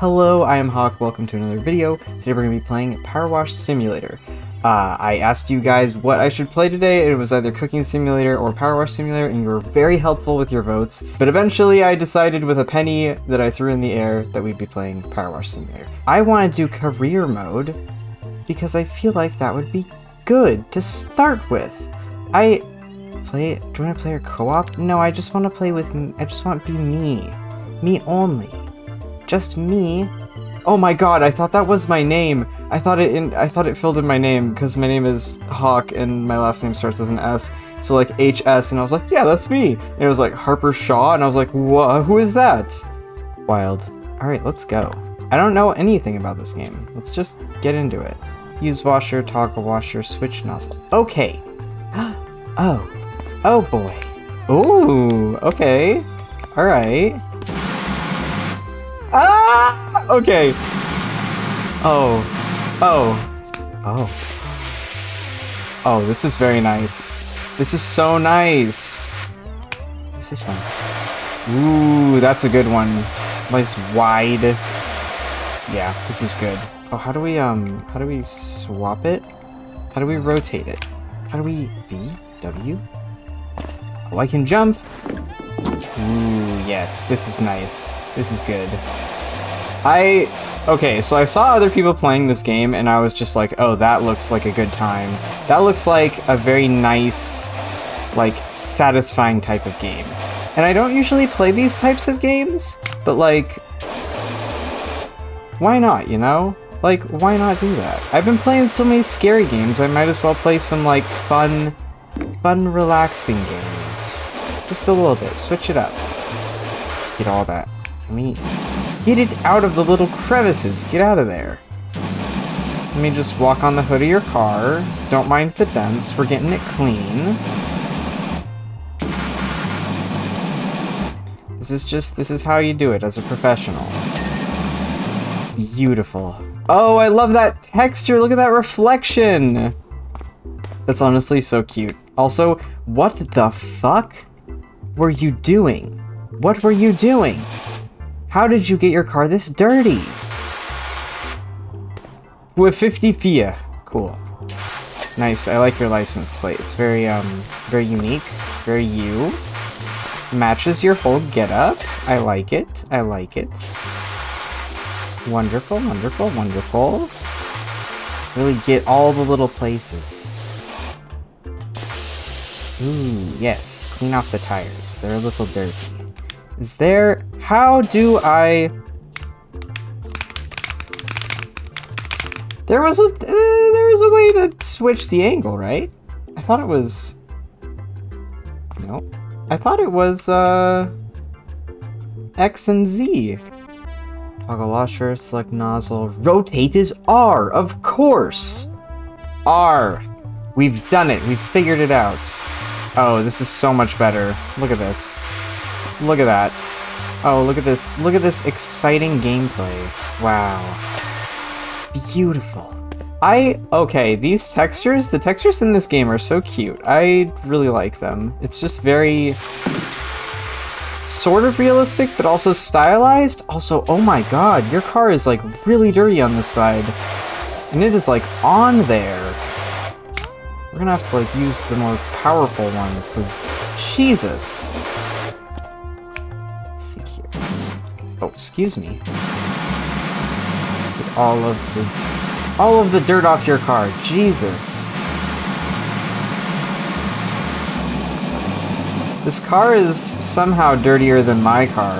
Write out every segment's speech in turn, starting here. Hello, I am Hawk, welcome to another video. Today we're going to be playing Power Wash Simulator. I asked you guys what I should play today, and it was either Cooking Simulator or Power Wash Simulator, and you were very helpful with your votes. But eventually I decided with a penny that I threw in the air that we'd be playing Power Wash Simulator. I want to do career mode because I feel like that would be good to start with. Do I want to play a co-op? No, I just want to play with me. I just want to be me. Me only. Just me. Oh my god, I thought that was my name. I thought it filled in my name because my name is Hawk and my last name starts with an S. So like HS, and I was like, yeah, that's me. And it was like Harper Shaw, and I was like, whoa, who is that? Wild. All right, let's go. I don't know anything about this game. Let's just get into it. Use washer, toggle washer, switch nozzle. Okay. Oh. Oh boy. Ooh, okay. All right. Ah! Okay. Oh. Oh. Oh. Oh, this is very nice. This is so nice. This is fun. Ooh, that's a good one. Nice wide. Yeah, this is good. Oh, how do we swap it? How do we rotate it? How do we B? W? Oh, I can jump! Ooh, yes, this is nice. This is good. Okay, so I saw other people playing this game, and I was just like, oh, that looks like a good time. That looks like a very nice, like, satisfying type of game. And I don't usually play these types of games, but, like, why not, you know? Like, why not do that? I've been playing so many scary games, I might as well play some, like, fun, relaxing games. Just a little bit. Switch it up. Get all that. Let me get it out of the little crevices. Get out of there. Let me just walk on the hood of your car. Don't mind the dents. We're getting it clean. This is how you do it as a professional. Beautiful. Oh, I love that texture. Look at that reflection. That's honestly so cute. Also, what the fuck were you doing? What were you doing? How did you get your car this dirty? With 50 Pia. Cool. Nice, I like your license plate. It's very unique, very you. Matches your whole getup. I like it, I like it. Wonderful, wonderful, wonderful. Really get all the little places. Ooh, yes. Clean off the tires. They're a little dirty. Is there... How do I... There was a way to switch the angle, right? I thought it was... No. I thought it was, X and Z. Toggle washer, select nozzle. Rotate is R, of course! R. We've done it. We've figured it out. Oh, this is so much better. Look at this. Look at that. Oh, look at this. Look at this exciting gameplay. Wow. Beautiful. Okay, these textures, the textures in this game are so cute. I really like them. It's just very sort of realistic, but also stylized. Also, oh my god, your car is like really dirty on this side. And it is like on there. We're gonna have to, like, use the more powerful ones, because... Jesus! Let's see here. Oh, excuse me. Get all of the dirt off your car. Jesus! This car is somehow dirtier than my car.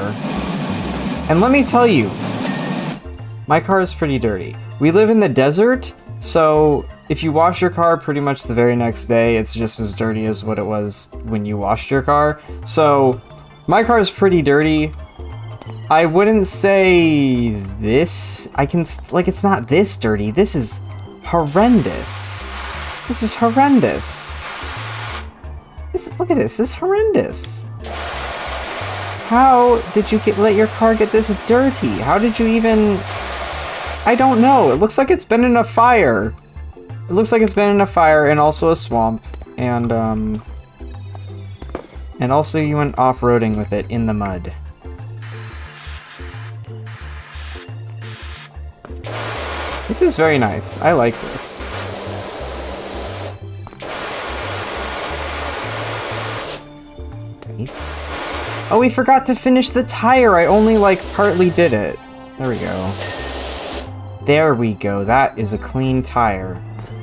And let me tell you, my car is pretty dirty. We live in the desert, so... If you wash your car pretty much the very next day, it's just as dirty as what it was when you washed your car. So, my car is pretty dirty. I wouldn't say this. It's not this dirty. This is horrendous. This is horrendous. Look at this. This is horrendous. How did you let your car get this dirty? How did you even... I don't know. It looks like it's been in a fire. It looks like it's been in a fire and also a swamp, and also you went off-roading with it in the mud. This is very nice. I like this. Nice. Oh, we forgot to finish the tire. I only, like, partly did it. There we go. There we go. That is a clean tire.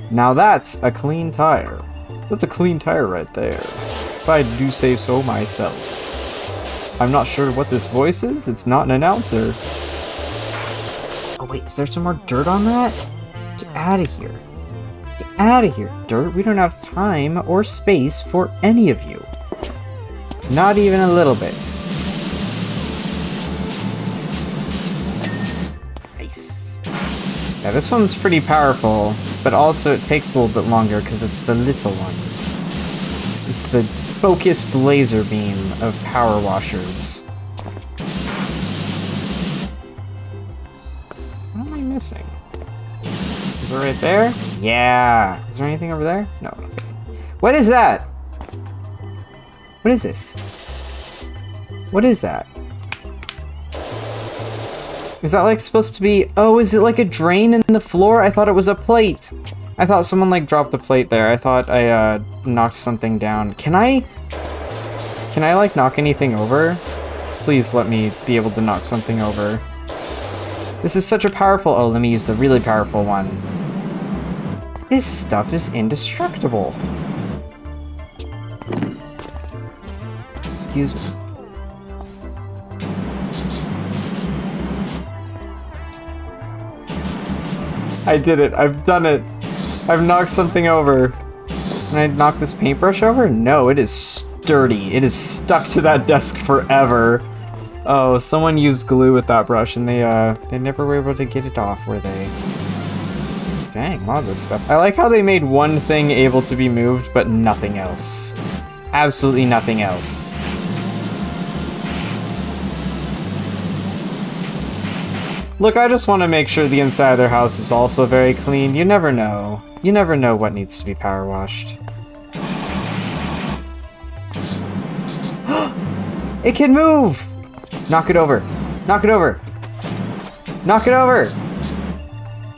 Now that's a clean tire. That's a clean tire right there. If I do say so myself. I'm not sure what this voice is. It's not an announcer. Oh wait, is there some more dirt on that? Get out of here. Get out of here, dirt. We don't have time or space for any of you. Not even a little bit. Nice. Yeah, this one's pretty powerful, but also it takes a little bit longer because it's the little one. It's the focused laser beam of power washers. Missing. Is it right there? Yeah. Is there anything over there? No. What is that? What is this? What is that? Is that like supposed to be... Oh, is it like a drain in the floor? I thought it was a plate. I thought someone like dropped a plate there. I thought I knocked something down. Can I like knock anything over? Please let me be able to knock something over. This is such a powerful... Oh, let me use the really powerful one. This stuff is indestructible. Excuse me. I did it. I've done it. I've knocked something over. Can I knock this paintbrush over? No, it is sturdy. It is stuck to that desk forever. Oh, someone used glue with that brush, and they never were able to get it off, were they? Dang, a lot of this stuff. I like how they made one thing able to be moved, but nothing else. Absolutely nothing else. Look, I just want to make sure the inside of their house is also very clean. You never know. You never know what needs to be power washed. It can move! Knock it over. Knock it over. Knock it over.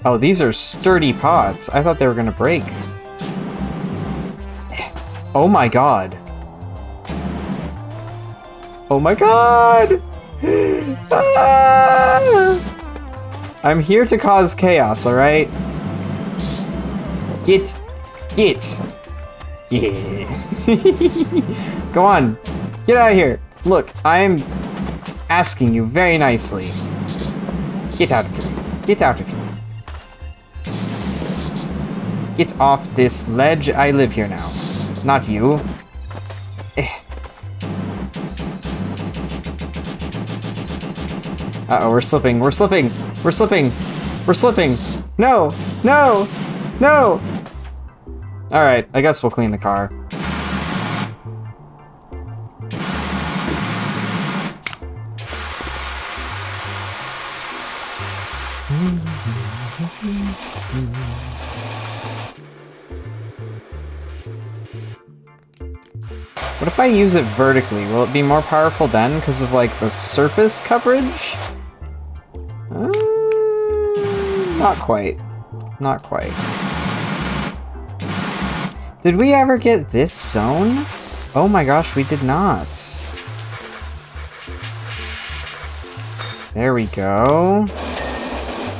Oh, these are sturdy pods. I thought they were gonna break. Oh my god. Oh my god. Ah! I'm here to cause chaos, all right? Get. Yeah. Go on. Get out of here. Look, I'm asking you very nicely. Get out of here. Get out of here. Get off this ledge. I live here now. Not you. Uh-oh, we're slipping. We're slipping. We're slipping. We're slipping. No. No. No. All right. I guess we'll clean the car. What if I use it vertically? Will it be more powerful then because of like the surface coverage? Not quite. Not quite. Did we ever get this zone? Oh my gosh, we did not. There we go.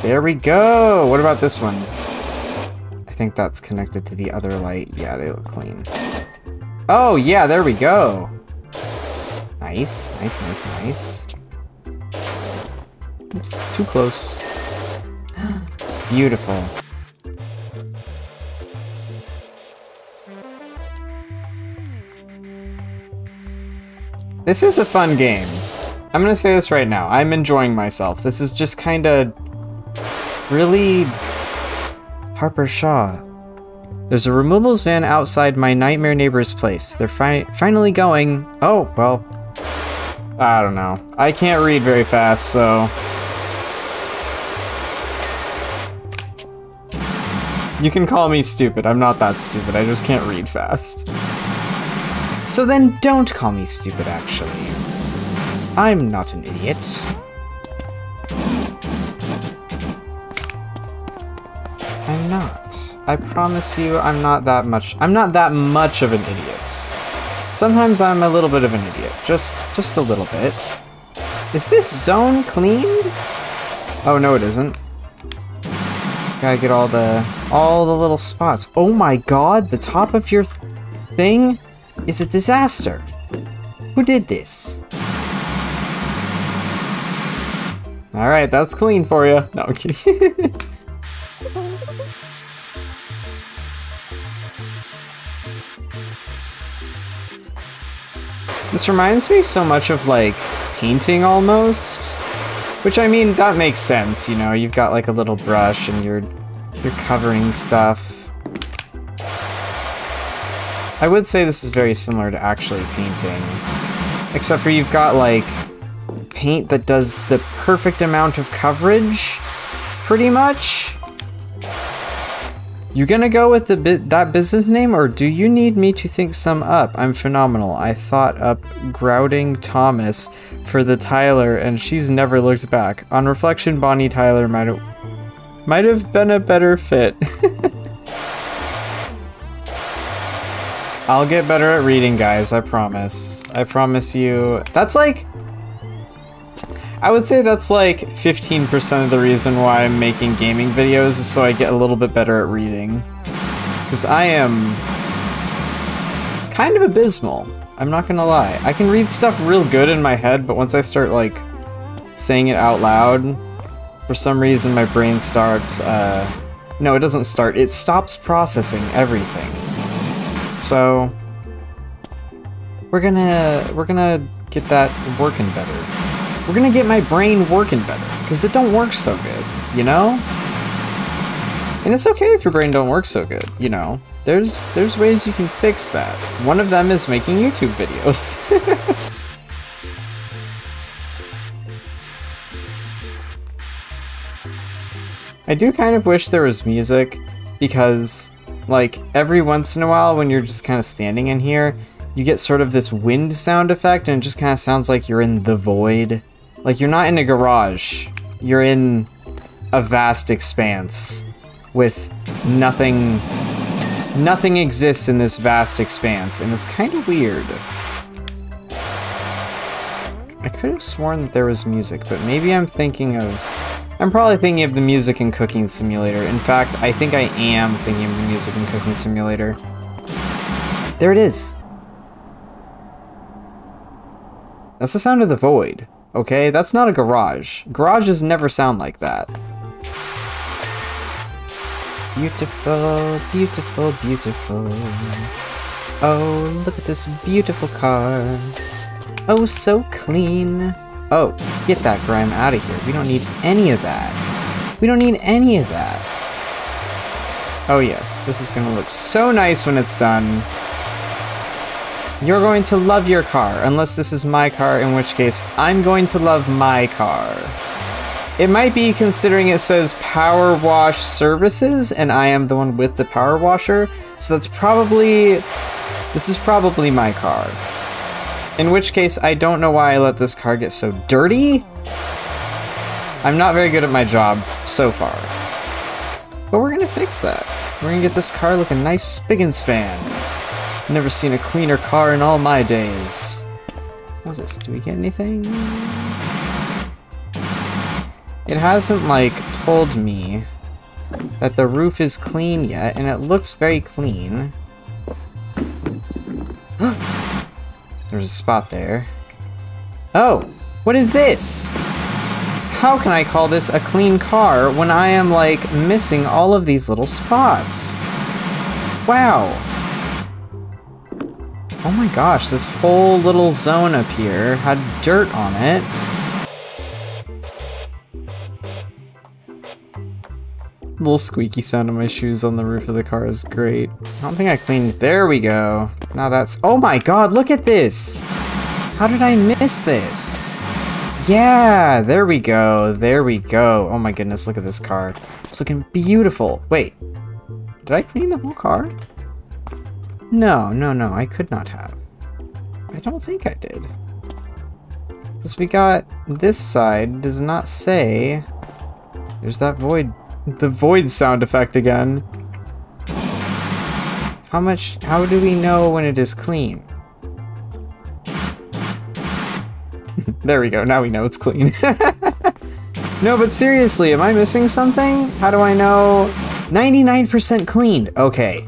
There we go. What about this one? I think that's connected to the other light. Yeah, they look clean. Oh, yeah, there we go. Nice, nice, nice, nice. Oops, too close. Beautiful. This is a fun game. I'm gonna say this right now. I'm enjoying myself. This is just kinda really Harper Shaw. There's a removals van outside my nightmare neighbor's place. They're finally going. Oh, well, I don't know. I can't read very fast, so. You can call me stupid. I'm not that stupid. I just can't read fast. So then don't call me stupid, actually. I'm not an idiot. I'm not. I promise you I'm not that much of an idiot. Sometimes I'm a little bit of an idiot. Just a little bit. Is this zone cleaned? Oh no, it isn't. Gotta get all the little spots. Oh my god, the top of your thing is a disaster. Who did this? Alright, that's clean for you. No, I'm kidding. This reminds me so much of, like, painting almost. Which, I mean, that makes sense, you know? You've got, like, a little brush and you're covering stuff. I would say this is very similar to actually painting. Except for you've got, like, paint that does the perfect amount of coverage, pretty much. You gonna go with that business name, or do you need me to think some up? I'm phenomenal. I thought up Grouting Thomas for the Tyler, and she's never looked back. On reflection, Bonnie Tyler might have been a better fit. I'll get better at reading, guys. I promise. I promise you. That's like... I would say that's like 15% of the reason why I'm making gaming videos is so I get a little bit better at reading. Because I am kind of abysmal, I'm not gonna lie. I can read stuff real good in my head, but once I start like saying it out loud, for some reason my brain starts, no, it doesn't start, it stops processing everything. So we're gonna get that working better. We're gonna get my brain working better, because it don't work so good, you know? And it's okay if your brain don't work so good, you know? There's ways you can fix that. One of them is making YouTube videos. I do kind of wish there was music, because, like, every once in a while when you're just kind of standing in here, you get sort of this wind sound effect, and it just kind of sounds like you're in the void. Like, you're not in a garage, you're in a vast expanse with nothing. Nothing exists in this vast expanse, and it's kind of weird. I could have sworn that there was music, but maybe I'm probably thinking of the music in Cooking Simulator. In fact, I think I am thinking of the music in Cooking Simulator. There it is. That's the sound of the void. Okay, that's not a garage. Garages never sound like that. Beautiful, beautiful, beautiful. Oh, look at this beautiful car. Oh, so clean. Oh, get that grime out of here. We don't need any of that. We don't need any of that. Oh yes, this is gonna look so nice when it's done. You're going to love your car, unless this is my car, in which case I'm going to love my car. It might be, considering it says Power Wash Services, and I am the one with the power washer, so that's probably... this is probably my car. In which case, I don't know why I let this car get so dirty. I'm not very good at my job, so far. But we're gonna fix that. We're gonna get this car looking nice spick and span. Never seen a cleaner car in all my days. What was this? Do we get anything? It hasn't, like, told me that the roof is clean yet, and it looks very clean. There's a spot there. Oh! What is this? How can I call this a clean car when I am, like, missing all of these little spots? Wow! Oh my gosh, this whole little zone up here had dirt on it. Little squeaky sound of my shoes on the roof of the car is great. I don't think I cleaned. There we go. Now that's... oh my god, look at this! How did I miss this? Yeah, there we go. There we go. Oh my goodness, look at this car. It's looking beautiful. Wait, did I clean the whole car? No, no, no, I could not have. I don't think I did. Because we got this side does not say... there's that void the void sound effect again. How do we know when it is clean? There we go, now we know it's clean. No, but seriously, am I missing something? How do I know? 99% cleaned, okay.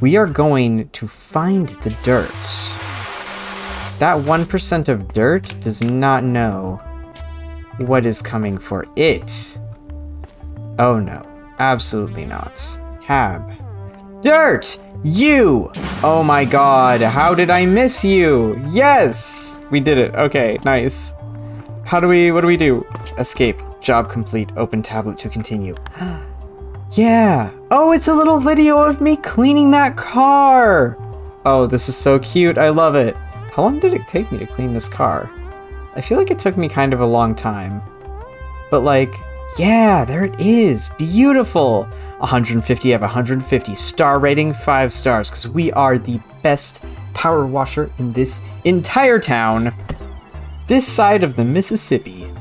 We are going to find the dirt. That 1% of dirt does not know what is coming for it. Oh no, absolutely not. Cab. Dirt! You! Oh my god, how did I miss you? Yes! We did it, okay, nice. What do we do? Escape, job complete, open tablet to continue. Yeah! Oh, it's a little video of me cleaning that car! Oh, this is so cute, I love it. How long did it take me to clean this car? I feel like it took me kind of a long time. But like, yeah, there it is, beautiful! 150 out of 150, star rating 5 stars, because we are the best power washer in this entire town, this side of the Mississippi.